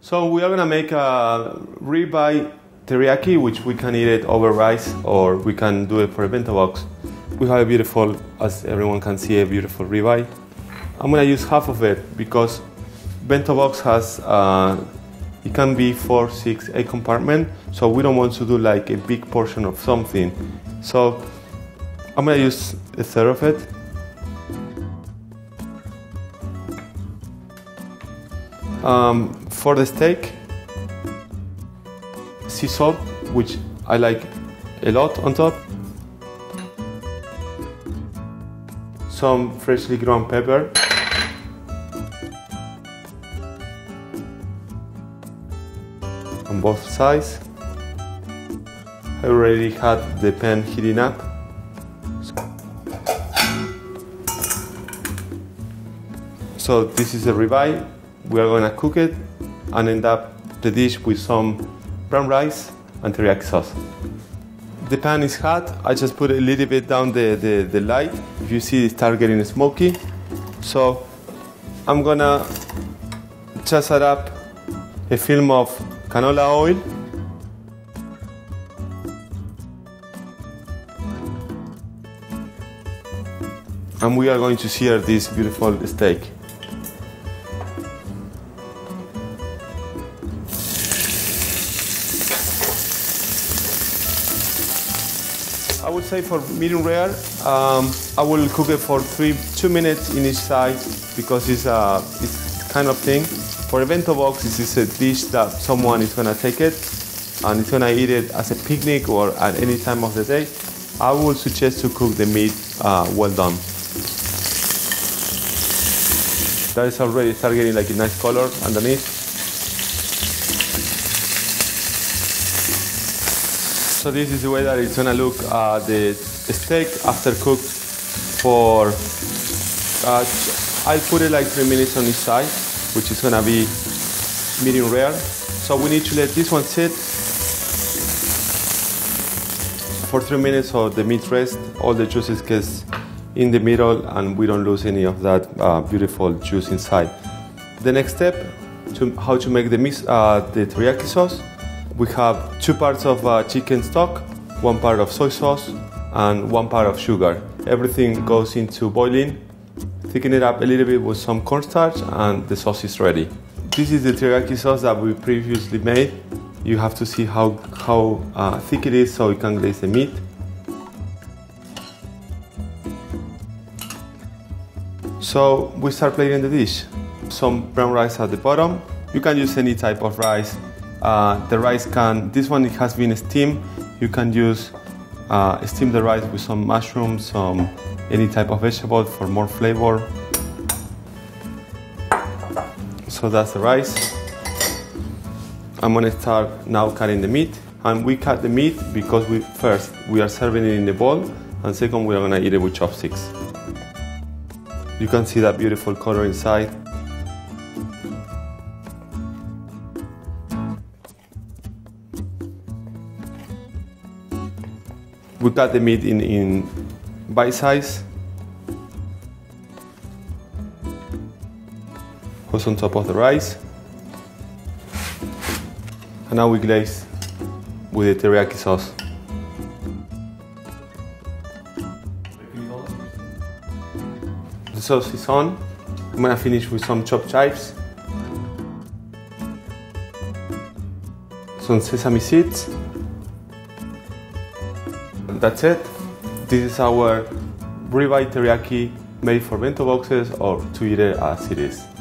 So we are going to make a ribeye teriyaki, which we can eat it over rice or we can do it for a bento box. We have a beautiful, as everyone can see, a beautiful ribeye. I'm going to use half of it because bento box has, it can be 4, 6, 8 compartments, so we don't want to do like a big portion of something. So I'm going to use a third of it. For the steak, sea salt, which I like a lot on top, some freshly ground pepper, on both sides. I already had the pan heating up. So this is a ribeye. We are going to cook it and end up the dish with some brown rice and teriyaki sauce. The pan is hot. I just put a little bit down the light. If you see, it's starting getting smoky. So I'm going to chase it up a film of canola oil. And we are going to sear this beautiful steak. I would say for medium rare, I will cook it for 2 minutes in each side because it's kind of thing. For a bento box, this is a dish that someone is gonna take it and it's gonna eat it as a picnic or at any time of the day. I would suggest to cook the meat well done. That is already start getting like a nice color underneath. So this is the way that it's gonna look at the steak after cooked for, I'll put it like 3 minutes on each side, which is gonna be medium rare. So we need to let this one sit for 3 minutes so the meat rests, all the juices gets in the middle and we don't lose any of that beautiful juice inside. The next step, how to make the teriyaki sauce. We have 2 parts of chicken stock, 1 part of soy sauce, and 1 part of sugar. Everything goes into boiling. Thicken it up a little bit with some cornstarch, and the sauce is ready. This is the teriyaki sauce that we previously made. You have to see how thick it is so you can glaze the meat. So we start plating the dish. Some brown rice at the bottom. You can use any type of rice. The rice can, this one it has been steamed. You can use steam the rice with some mushrooms, some any type of vegetable for more flavor. So that's the rice. I'm gonna start now cutting the meat, and we cut the meat because first we are serving it in the bowl, and second we are gonna eat it with chopsticks. You can see that beautiful color inside. We cut the meat in bite size. Goes on top of the rice. And now we glaze with the teriyaki sauce. The sauce is on. I'm gonna finish with some chopped chives. Some sesame seeds. That's it. This is our ribeye teriyaki made for bento boxes or to eat it as it is.